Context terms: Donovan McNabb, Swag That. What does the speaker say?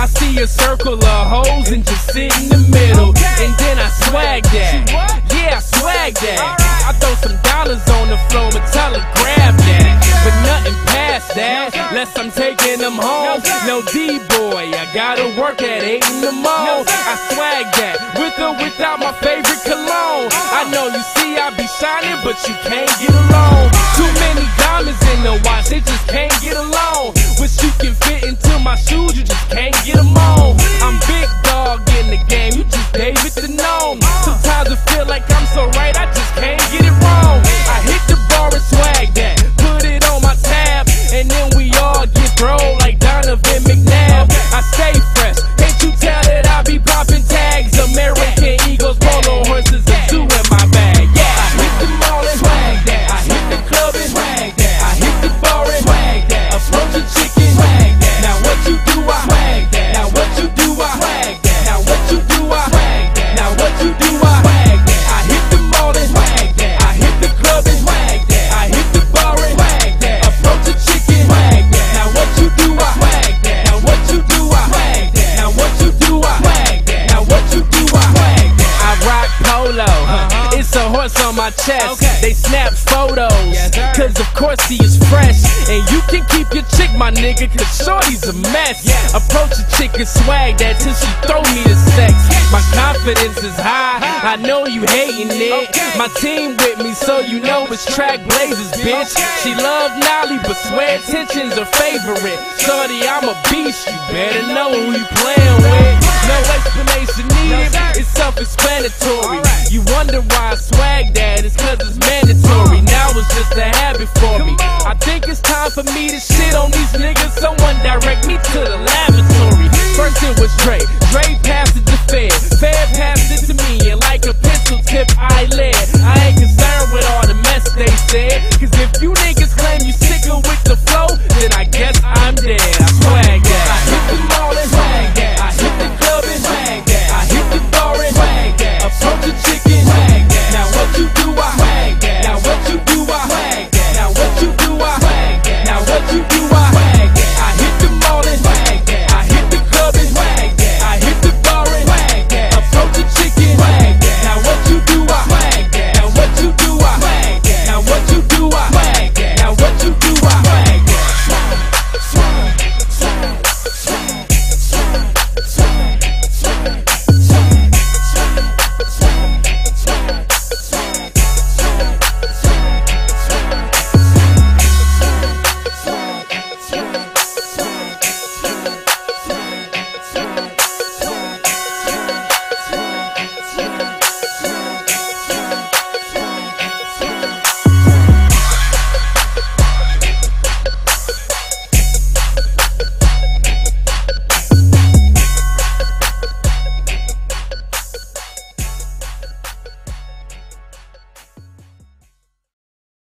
I see a circle of hoes and just sit in the middle. And then I swag that. Yeah, I swag that. I throw some dollars on the floor and tell her grab that. But nothing past that, unless I'm taking them home. No D-boy, I gotta work at 8 in the morning. I swag that, with or without my favorite cologne. I know you see I be shining, but you can't get alone. Too many diamonds in the watch, it just can't get alone. Wish you can fit into my shoes, you just can't get them on. I'm big dog in the game, you just David the Gnome. Sometimes it feel like I'm so right, I just can't get it wrong. I hit the bar and swag that, put it on my tab, and then we all get thrown like Donovan McNabb. I stay fresh, can't you tell that I be popping tags? American Eagles, polo horses, and two in my bag. Yeah, I hit the mall and swag that, I hit the club and swag that, I hit the bar and swag that, approach a chick and swag that. Now what you do, I swag that. Now what you do, I swag that. Now what you do, I swag that. Now what you do, I swag that. I hit the mall and swag that, I hit the club and swag that, I hit the bar and swag that, approach a chick and swag that. Now what you do, I swag that. Now what you do, I swag that. Now what you do, I swag that. Now what you do, I swag that. I rock polo, it's a horse on my chest. They snap photos, cause of course he is fresh. And you can keep your chick, my nigga, cause shorty's a mess. Approach a chick and swag that till she throw me the sex. My confidence is high, I know you hating it. My team with me, so you know it's track blazers, bitch. She love Nolly, but swear tension's her favorite. Shorty, I'm a beast, you better know who you playing with. No explanation needed, it's self-explanatory. You wonder why I swag that, it's cause it's mandatory. Now it's just a habit for me. I think it's time for me to shit on these niggas. Someone direct me to the lavatory. First it was Dre, Dre passed it to Fed, Fed passed it to me, and like a pencil tip I led.